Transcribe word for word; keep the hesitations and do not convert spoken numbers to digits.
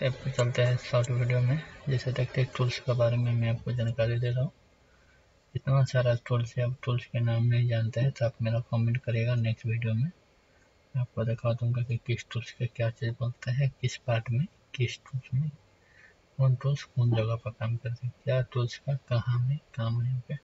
तो आपको चलते हैं शॉर्ट वीडियो में। जैसे देखते हैं टूल्स के बारे में मैं आपको जानकारी दे रहा हूँ। इतना सारा टूल्स है, आप टूल्स के नाम नहीं जानते हैं तो आप मेरा कमेंट करिएगा। नेक्स्ट वीडियो में मैं आपको दिखा दूँगा कि किस टूल्स के क्या चीज़ बोलते हैं, किस पार्ट में, किस टूल्स में कौन टूल्स कौन जगह पर काम करते हैं, क्या टूल्स का कहाँ में काम है।